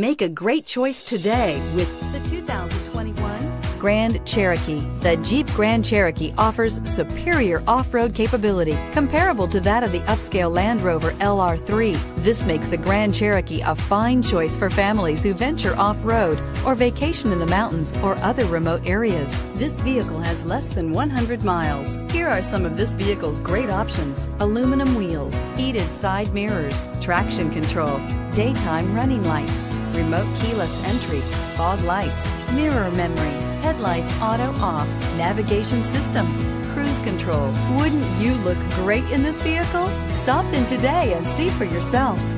Make a great choice today with the 2021 Grand Cherokee. The Jeep Grand Cherokee offers superior off-road capability comparable to that of the upscale Land Rover LR3. This makes the Grand Cherokee a fine choice for families who venture off-road or vacation in the mountains or other remote areas. This vehicle has less than 100 miles. Here are some of this vehicle's great options: aluminum wheels, heated side mirrors, traction control, daytime running lights, remote keyless entry, fog lights, mirror memory, headlights auto off, navigation system, cruise control. Wouldn't you look great in this vehicle? Stop in today and see for yourself.